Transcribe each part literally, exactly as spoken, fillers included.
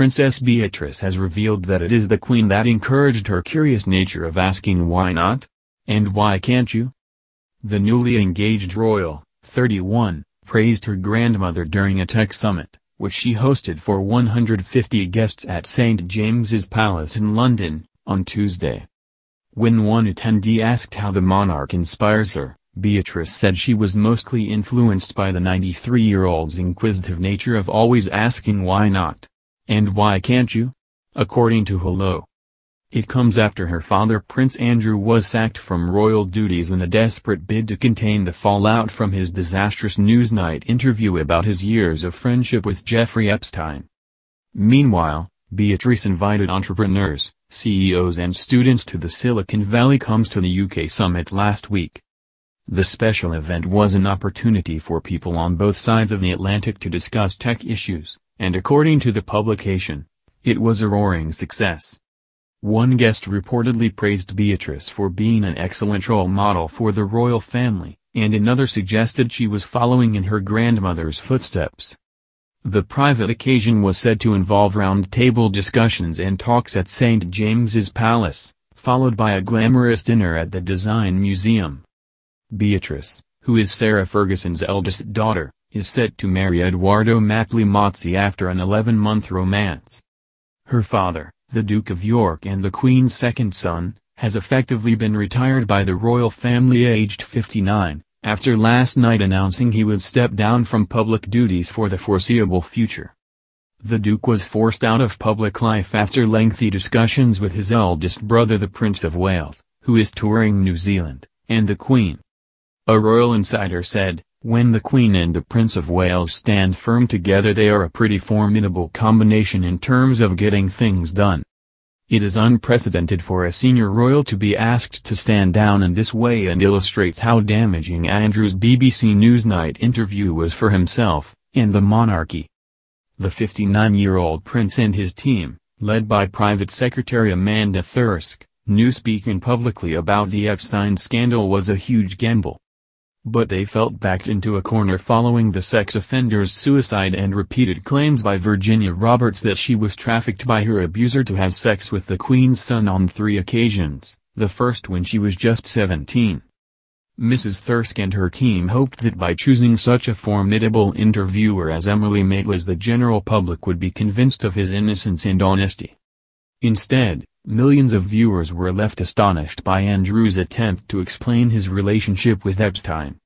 Princess Beatrice has revealed that it is the Queen that encouraged her curious nature of asking why not? And why can't you? The newly engaged royal, thirty-one, praised her grandmother during a tech summit, which she hosted for one hundred fifty guests at Saint James's Palace in London, on Tuesday. When one attendee asked how the monarch inspires her, Beatrice said she was mostly influenced by the ninety-three-year-old's inquisitive nature of always asking why not? And why can't you? According to Hello. It comes after her father Prince Andrew was sacked from royal duties in a desperate bid to contain the fallout from his disastrous Newsnight interview about his years of friendship with Jeffrey Epstein. Meanwhile, Beatrice invited entrepreneurs, C E Os and students to the Silicon Valley Comes to the U K summit last week. The special event was an opportunity for people on both sides of the Atlantic to discuss tech issues, and according to the publication, it was a roaring success. One guest reportedly praised Beatrice for being an excellent role model for the royal family, and another suggested she was following in her grandmother's footsteps. The private occasion was said to involve round-table discussions and talks at Saint James's Palace, followed by a glamorous dinner at the Design Museum. Beatrice, who is Sarah Ferguson's eldest daughter, is set to marry Eduardo Mapley-Mozzi after an eleven-month romance. Her father, the Duke of York and the Queen's second son, has effectively been retired by the royal family aged fifty-nine. After last night announcing he would step down from public duties for the foreseeable future. The Duke was forced out of public life after lengthy discussions with his eldest brother the Prince of Wales, who is touring New Zealand, and the Queen. A royal insider said, "When the Queen and the Prince of Wales stand firm together they are a pretty formidable combination in terms of getting things done." It is unprecedented for a senior royal to be asked to stand down in this way and illustrates how damaging Andrew's B B C Newsnight interview was for himself, and the monarchy. The fifty-nine-year-old prince and his team, led by Private Secretary Amanda Thirsk, knew speaking publicly about the Epstein scandal was a huge gamble. But they felt backed into a corner following the sex offender's suicide and repeated claims by Virginia Roberts that she was trafficked by her abuser to have sex with the Queen's son on three occasions, the first when she was just seventeen. Missus Thirsk and her team hoped that by choosing such a formidable interviewer as Emily Maitlis the general public would be convinced of his innocence and honesty. Instead, millions of viewers were left astonished by Andrew's attempt to explain his relationship with Epstein.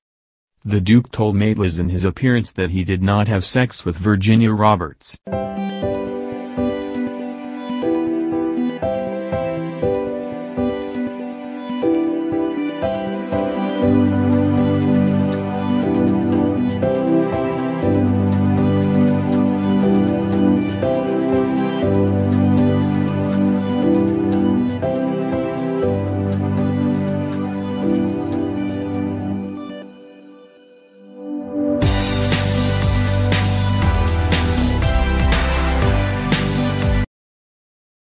The Duke told Maitlis in his appearance that he did not have sex with Virginia Roberts.